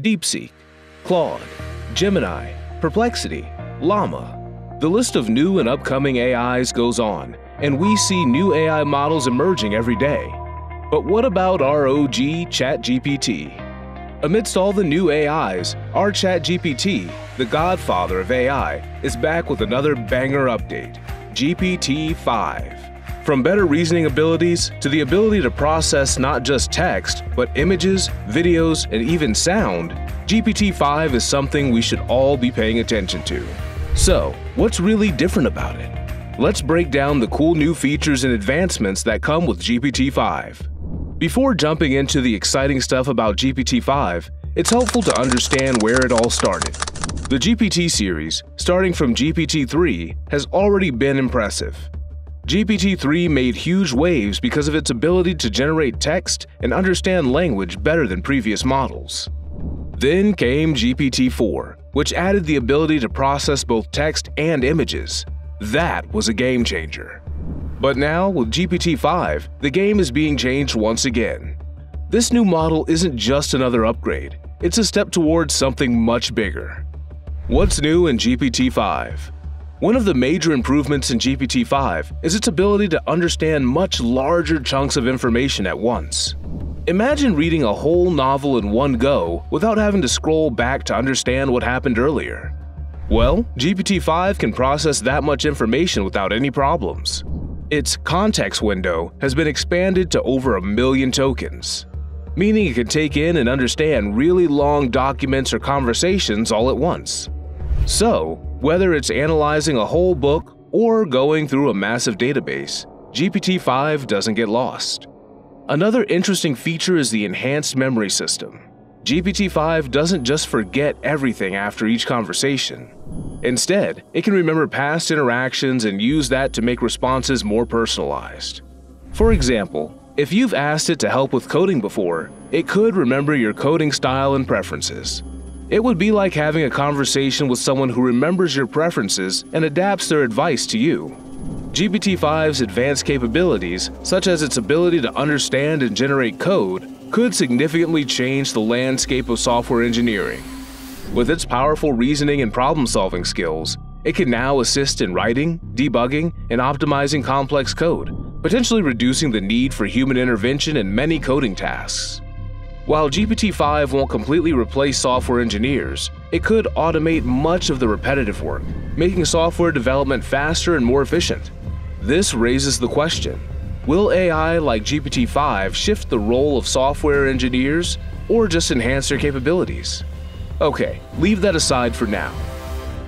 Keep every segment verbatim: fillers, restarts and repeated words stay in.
DeepSeek, Claude, Gemini, Perplexity, Llama. The list of new and upcoming A Is goes on, and we see new A I models emerging every day. But what about our O G ChatGPT? Amidst all the new A Is, our ChatGPT, the godfather of A I, is back with another banger update, G P T five. From better reasoning abilities to the ability to process not just text, but images, videos, and even sound, G P T five is something we should all be paying attention to. So, what's really different about it? Let's break down the cool new features and advancements that come with G P T five. Before jumping into the exciting stuff about G P T five, it's helpful to understand where it all started. The G P T series, starting from G P T three, has already been impressive. G P T three made huge waves because of its ability to generate text and understand language better than previous models. Then came G P T four, which added the ability to process both text and images. That was a game changer. But now, with G P T five, the game is being changed once again. This new model isn't just another upgrade, it's a step towards something much bigger. What's new in G P T five? One of the major improvements in G P T five is its ability to understand much larger chunks of information at once. Imagine reading a whole novel in one go without having to scroll back to understand what happened earlier. Well, G P T five can process that much information without any problems. Its context window has been expanded to over a million tokens, meaning it can take in and understand really long documents or conversations all at once. So, whether it's analyzing a whole book or going through a massive database, G P T five doesn't get lost. Another interesting feature is the enhanced memory system. G P T five doesn't just forget everything after each conversation. Instead, it can remember past interactions and use that to make responses more personalized. For example, if you've asked it to help with coding before, it could remember your coding style and preferences. It would be like having a conversation with someone who remembers your preferences and adapts their advice to you. G P T five's advanced capabilities, such as its ability to understand and generate code, could significantly change the landscape of software engineering. With its powerful reasoning and problem-solving skills, it can now assist in writing, debugging, and optimizing complex code, potentially reducing the need for human intervention in many coding tasks. While G P T five won't completely replace software engineers, it could automate much of the repetitive work, making software development faster and more efficient. This raises the question, will A I like G P T five shift the role of software engineers or just enhance their capabilities? Okay, leave that aside for now.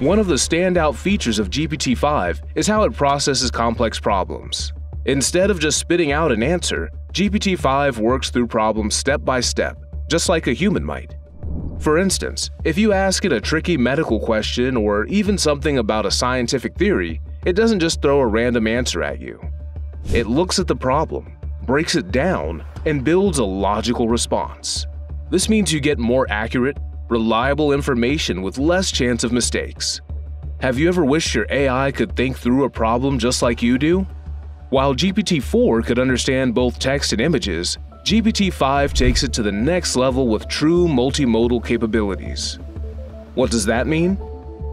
One of the standout features of G P T five is how it processes complex problems. Instead of just spitting out an answer, G P T five works through problems step by step, just like a human might. For instance, if you ask it a tricky medical question or even something about a scientific theory, it doesn't just throw a random answer at you. It looks at the problem, breaks it down, and builds a logical response. This means you get more accurate, reliable information with less chance of mistakes. Have you ever wished your A I could think through a problem just like you do? While G P T four could understand both text and images, G P T five takes it to the next level with true multimodal capabilities. What does that mean?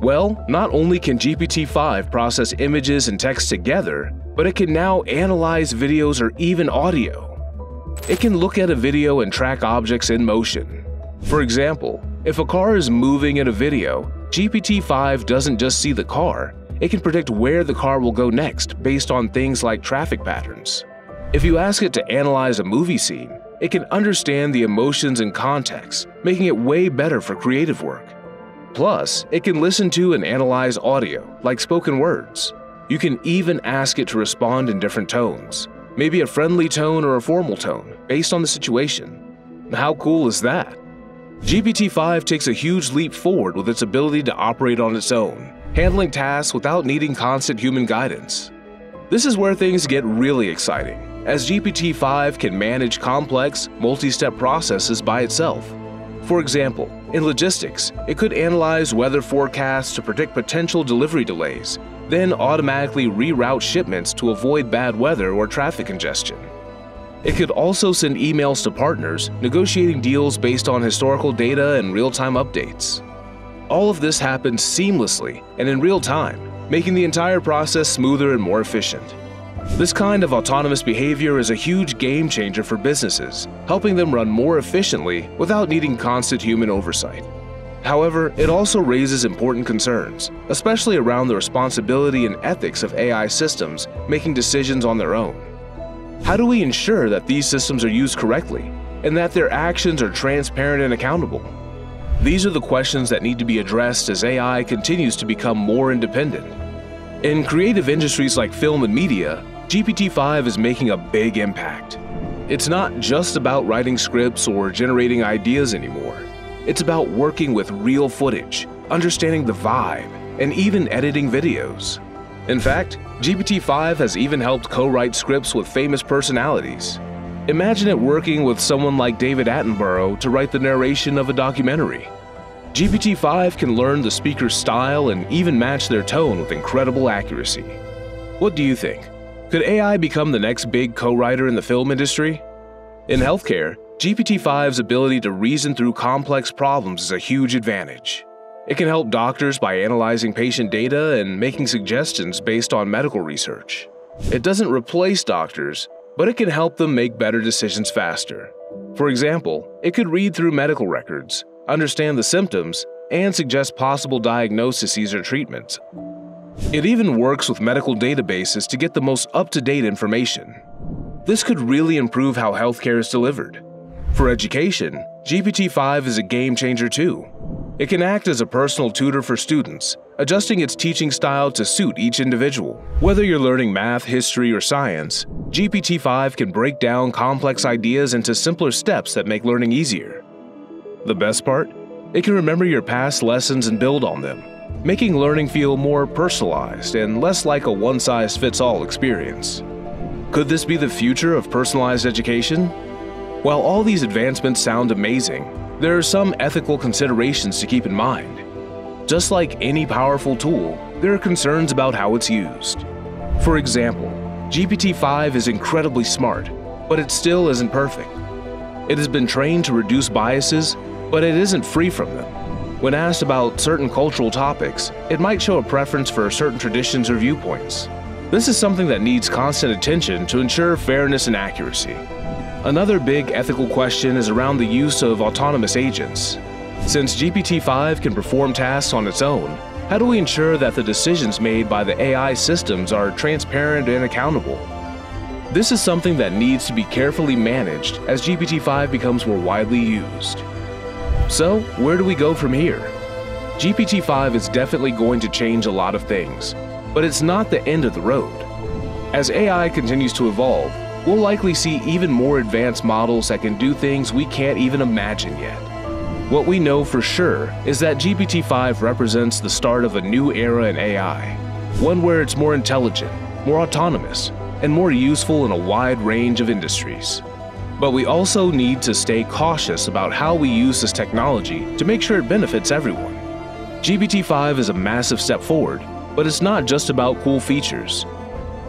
Well, not only can G P T five process images and text together, but it can now analyze videos or even audio. It can look at a video and track objects in motion. For example, if a car is moving in a video, G P T five doesn't just see the car, it can predict where the car will go next based on things like traffic patterns. If you ask it to analyze a movie scene, it can understand the emotions and context, making it way better for creative work. Plus, it can listen to and analyze audio, like spoken words. You can even ask it to respond in different tones, maybe a friendly tone or a formal tone, based on the situation. How cool is that? G P T five takes a huge leap forward with its ability to operate on its own, handling tasks without needing constant human guidance. This is where things get really exciting, as G P T five can manage complex, multi-step processes by itself. For example, in logistics, it could analyze weather forecasts to predict potential delivery delays, then automatically reroute shipments to avoid bad weather or traffic congestion. It could also send emails to partners, negotiating deals based on historical data and real-time updates. All of this happens seamlessly and in real time, making the entire process smoother and more efficient. This kind of autonomous behavior is a huge game changer for businesses, helping them run more efficiently without needing constant human oversight. However, it also raises important concerns, especially around the responsibility and ethics of A I systems making decisions on their own. How do we ensure that these systems are used correctly and that their actions are transparent and accountable? These are the questions that need to be addressed as A I continues to become more independent. In creative industries like film and media, G P T five is making a big impact. It's not just about writing scripts or generating ideas anymore. It's about working with real footage, understanding the vibe, and even editing videos. In fact, G P T five has even helped co-write scripts with famous personalities. Imagine it working with someone like David Attenborough to write the narration of a documentary. G P T five can learn the speaker's style and even match their tone with incredible accuracy. What do you think? Could A I become the next big co-writer in the film industry? In healthcare, G P T five's ability to reason through complex problems is a huge advantage. It can help doctors by analyzing patient data and making suggestions based on medical research. It doesn't replace doctors, but it can help them make better decisions faster. For example, it could read through medical records, understand the symptoms, and suggest possible diagnoses or treatments. It even works with medical databases to get the most up-to-date information. This could really improve how healthcare is delivered. For education, G P T five is a game changer too. It can act as a personal tutor for students, adjusting its teaching style to suit each individual. Whether you're learning math, history, or science, G P T five can break down complex ideas into simpler steps that make learning easier. The best part? It can remember your past lessons and build on them, making learning feel more personalized and less like a one-size-fits-all experience. Could this be the future of personalized education? While all these advancements sound amazing, there are some ethical considerations to keep in mind. Just like any powerful tool, there are concerns about how it's used. For example, G P T five is incredibly smart, but it still isn't perfect. It has been trained to reduce biases, but it isn't free from them. When asked about certain cultural topics, it might show a preference for certain traditions or viewpoints. This is something that needs constant attention to ensure fairness and accuracy. Another big ethical question is around the use of autonomous agents. Since G P T five can perform tasks on its own, how do we ensure that the decisions made by the A I systems are transparent and accountable? This is something that needs to be carefully managed as G P T five becomes more widely used. So, where do we go from here? G P T five is definitely going to change a lot of things, but it's not the end of the road. As A I continues to evolve, we'll likely see even more advanced models that can do things we can't even imagine yet. What we know for sure is that G P T five represents the start of a new era in A I, one where it's more intelligent, more autonomous, and more useful in a wide range of industries. But we also need to stay cautious about how we use this technology to make sure it benefits everyone. G P T five is a massive step forward, but it's not just about cool features.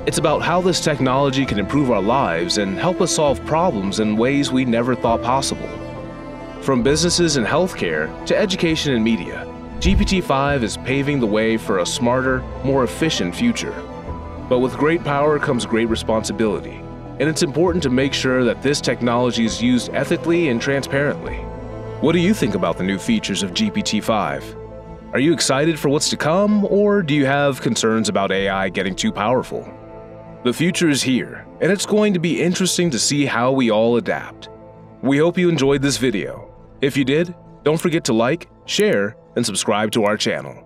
It's about how this technology can improve our lives and help us solve problems in ways we never thought possible. From businesses and healthcare to education and media, G P T five is paving the way for a smarter, more efficient future. But with great power comes great responsibility, and it's important to make sure that this technology is used ethically and transparently. What do you think about the new features of G P T five? Are you excited for what's to come, or do you have concerns about A I getting too powerful? The future is here, and it's going to be interesting to see how we all adapt. We hope you enjoyed this video. If you did, don't forget to like, share, and subscribe to our channel.